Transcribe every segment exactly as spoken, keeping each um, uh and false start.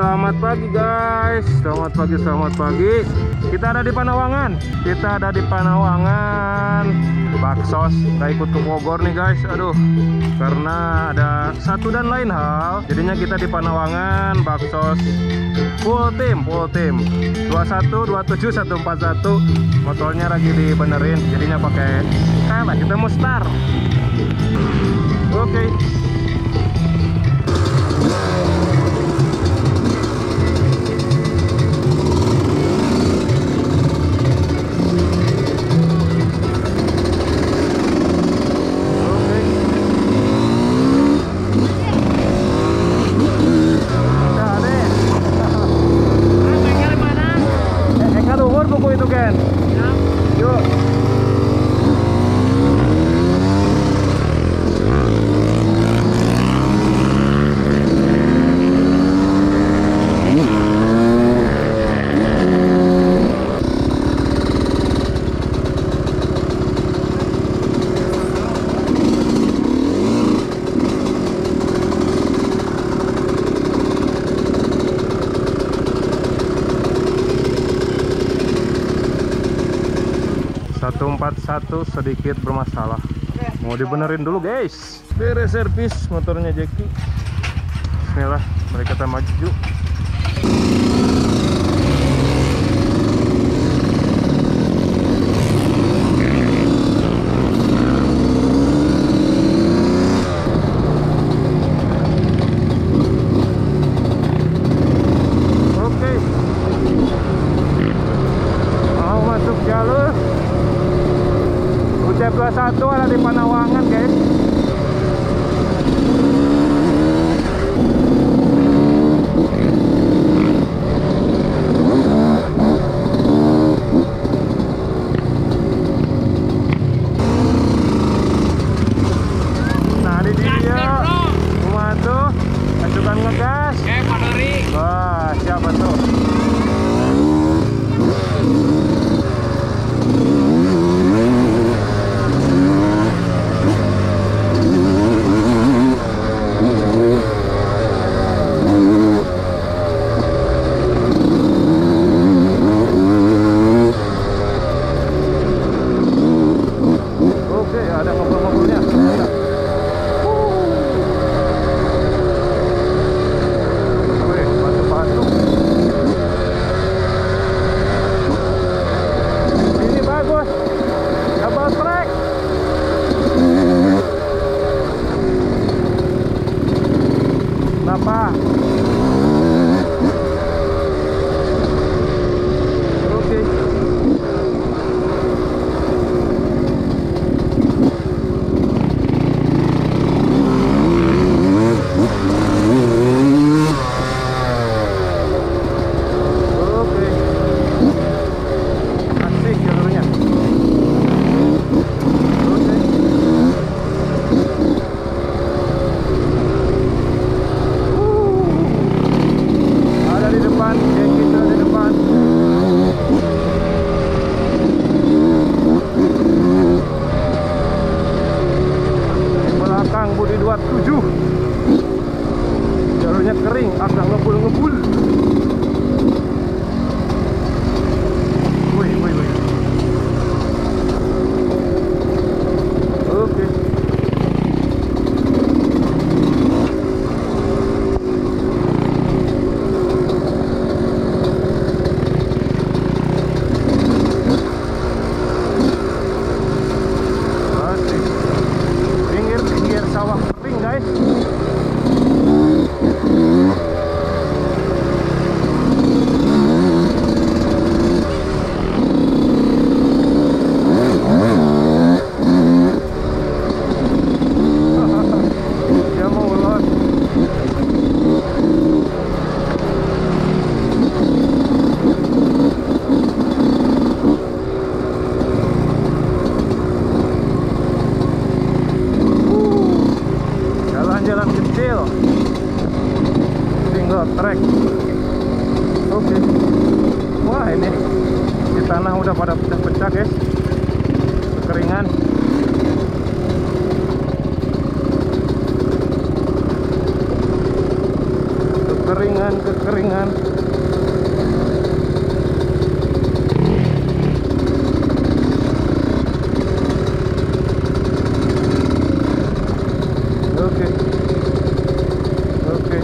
selamat pagi guys. Selamat pagi, selamat pagi. Kita ada di Panawangan. Kita ada di Panawangan. Baksos nggak ikut ke Bogor nih guys. Aduh, karena ada satu dan lain hal. Jadinya kita di Panawangan. Baksos full tim, full tim. dua satu, dua tujuh, satu empat satu. Motornya lagi dibenerin. Jadinya pakai kalah. Kita mau start. Oke. Okay. satu sedikit bermasalah. Oke, mau dibenerin dulu guys. Beres servis motornya Jeki. Bismillah, mereka tak maju. Satu ada di Panawangan guys. Nah ini dia rumah tuh masukan ngegas. Wah siapa tuh? Trek. Oke. Okay. Wah, ini di tanah udah pada pecah-pecah, guys. Kekeringan. Kekeringan. Kekeringan. kekeringan. Oke, oke.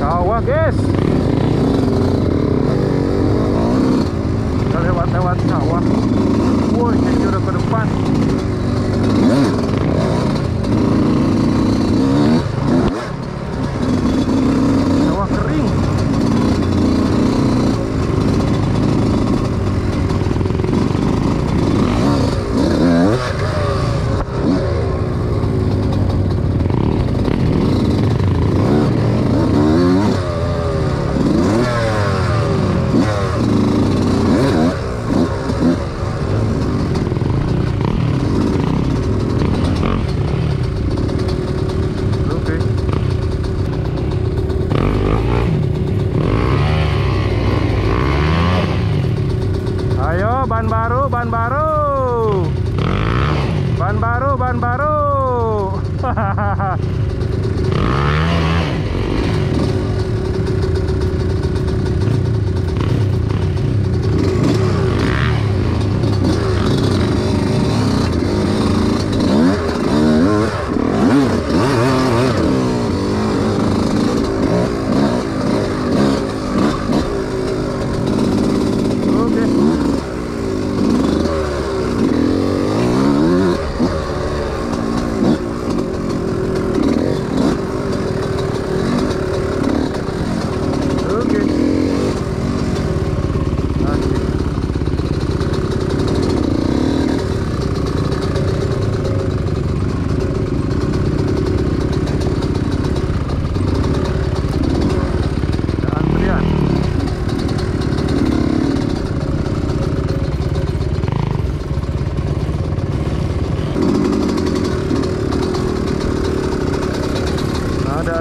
Kawah guys, kita lewat-lewat kawah. Woi, jadi udah ke depan. Ban baru, ban baru, ban baru, ban baru.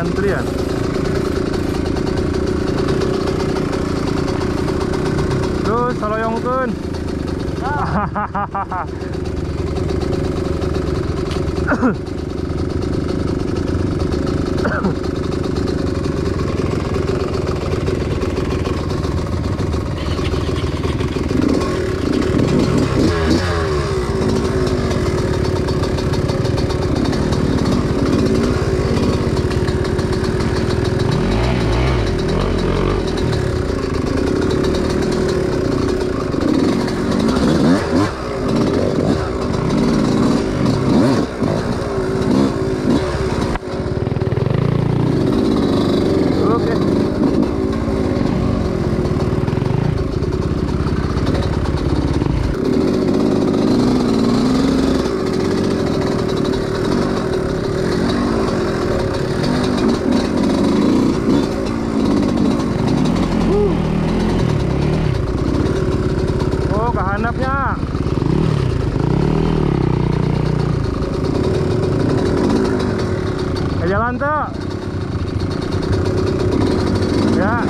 Antrian. Terus saloyongkeun. Hahaha. Anaknya ke jalan tuh ya.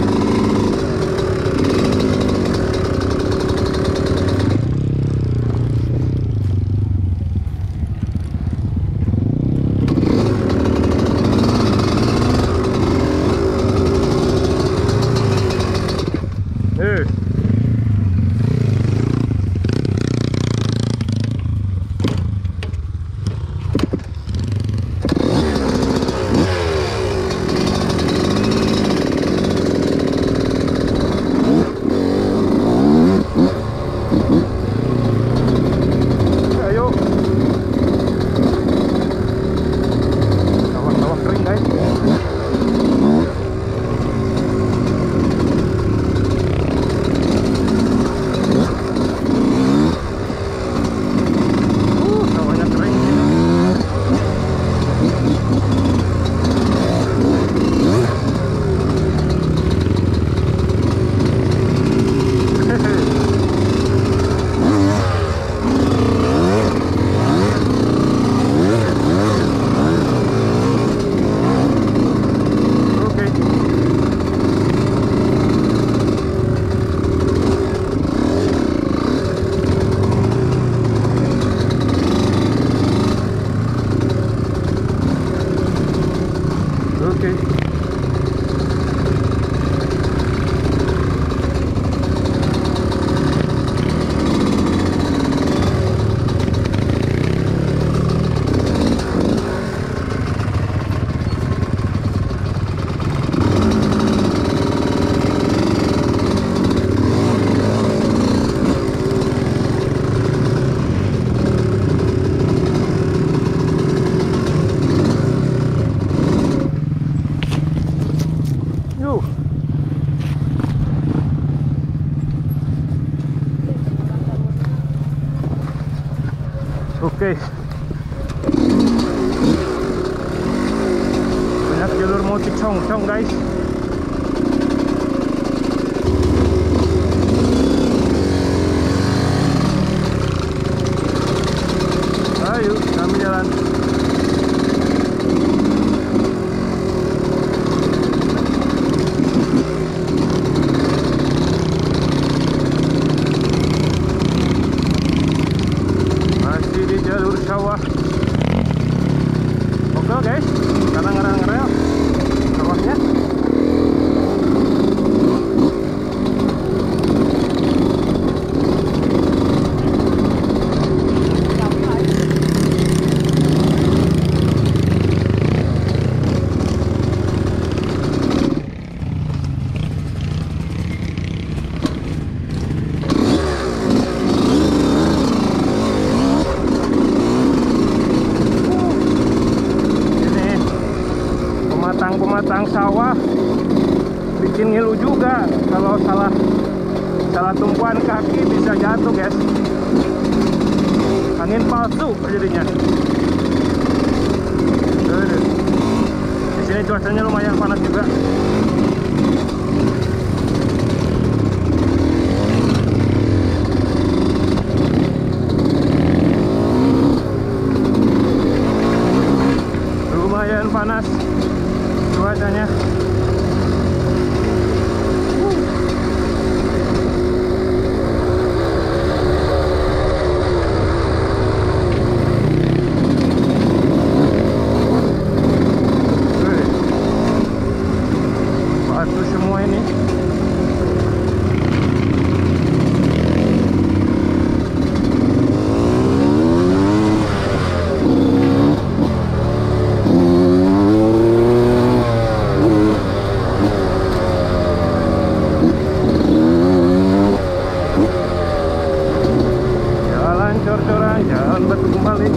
Eh guys. Banyak jalur mau cicong-cong guys. Ayo kami jalan. Sawah. Oke guys, karena ngerang-ngerang sawahnya. Pematang sawah bikin ngilu juga, kalau salah salah tumpuan kaki bisa jatuh guys, angin palsu jadinya. Di sini cuacanya lumayan panas juga. Lumayan panas cuacanya. Batu semua ini. Jangan batu kembali.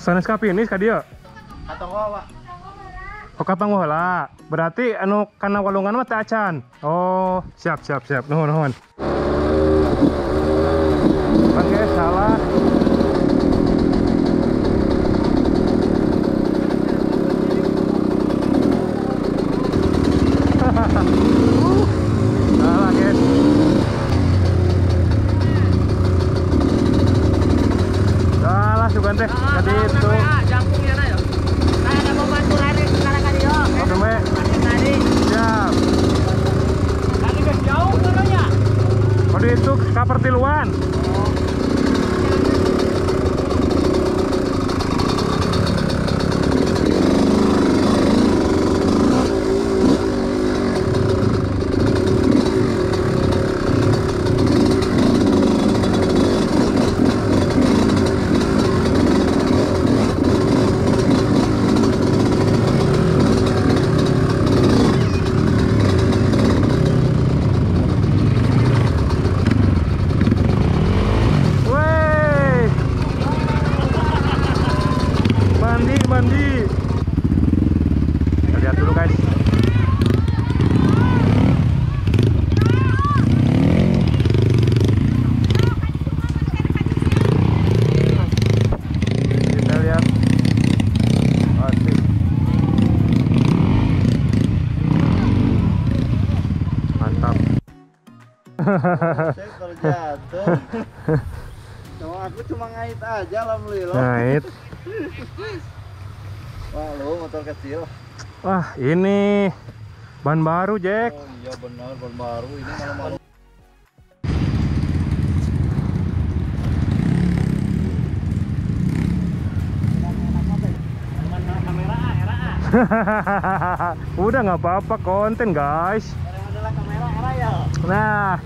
Sanes kapinis ka dieu? Katongola. Oh, katongola. Berarti anu kana walungan mah teh acan. Oh, siap siap siap. Nuhun nuhun. Oke, salah. Bukan teh, tadi itu jangkungnya na yo. Saya ada mau bantu lari sekarang kali yo. Oke me. Lari. Siap. Lagi ke jauh turunnya. Tadi itu kapertiluan. Mandi, kita lihat dulu guys. Kita lihat. Asik. Mantap. Saya kalau jatuh. Cuma aku cuma ngait aja, alhamdulillah. Ngait. Wah, lu motor kecil. Wah, ini Ban baru, Jack. Oh, iya benar, ban baru ini malam-malam. Udah nggak apa-apa, konten guys. Nah.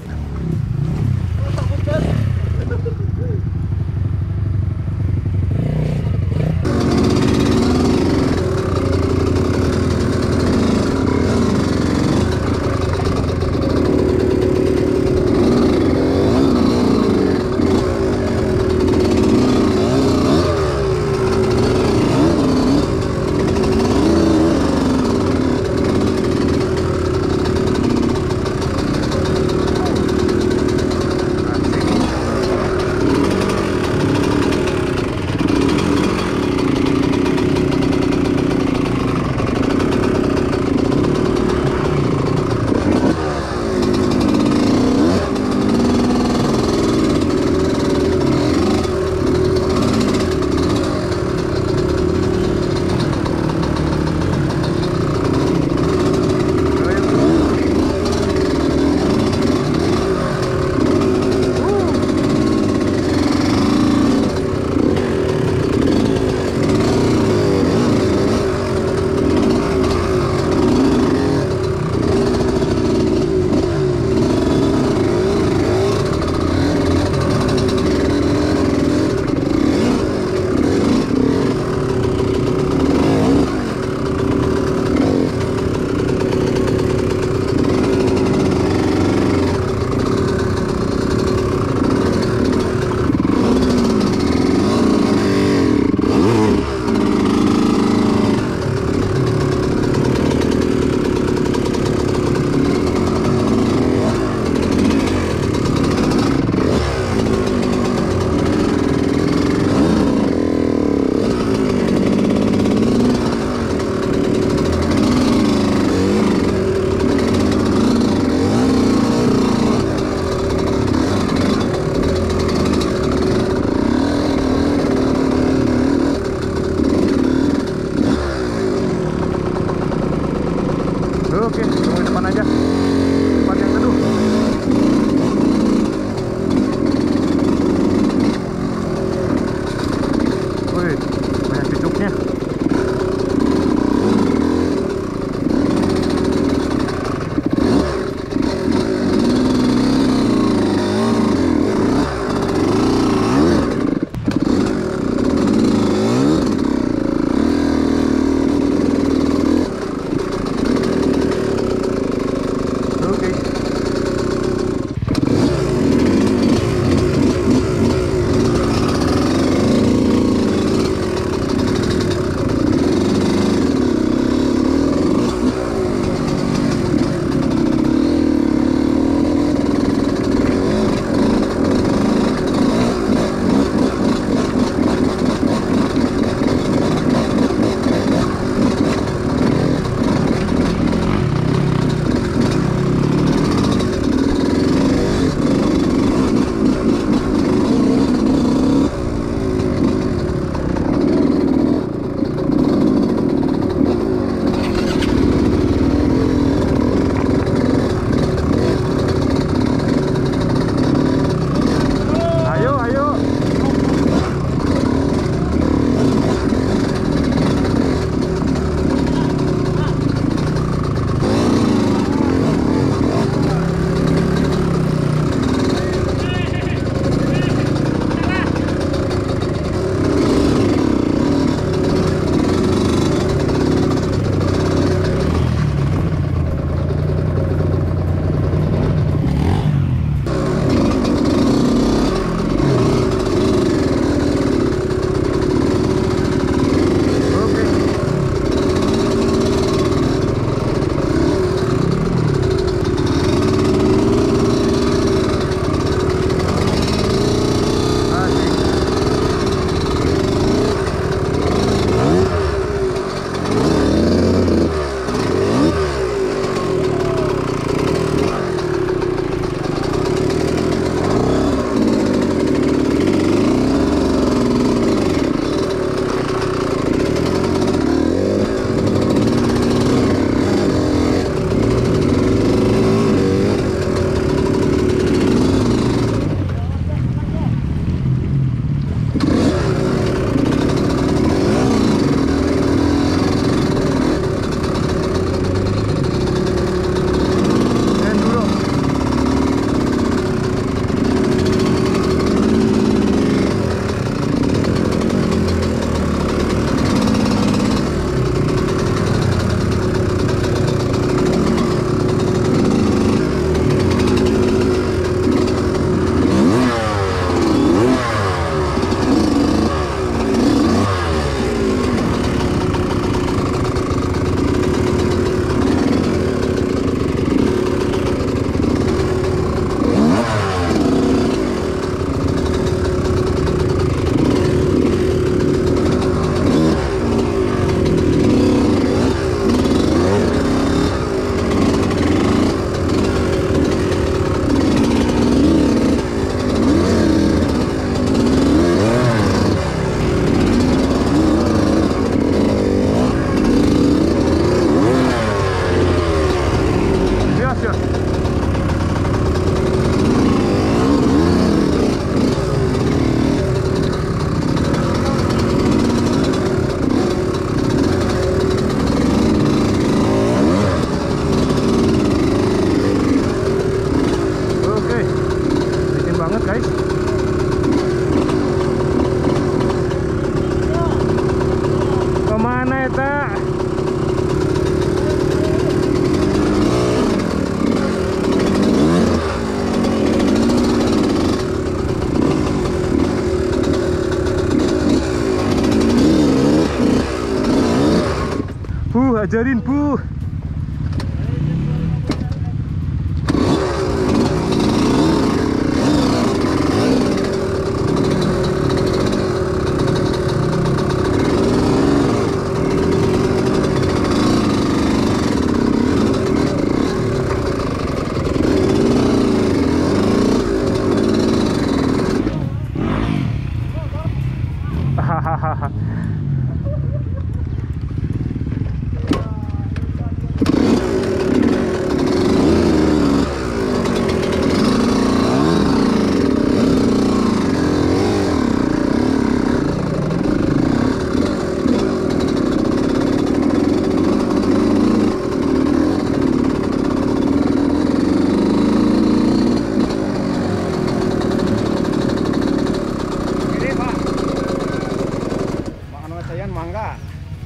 diajarin, Bu.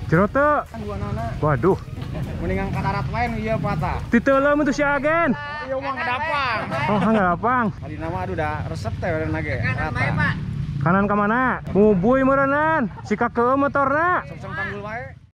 Jerote. Waduh. Mendingan kadarat lain iya patah. Titeuleuh mun teu siagen. Ieu mah ngadapang. Oh, ngadapang. Tadi nama aduh da resep teh warna ge. Kanan ka mana? Mubuy meureun. Sikakeueuh motorna. Songsong tanggul wae.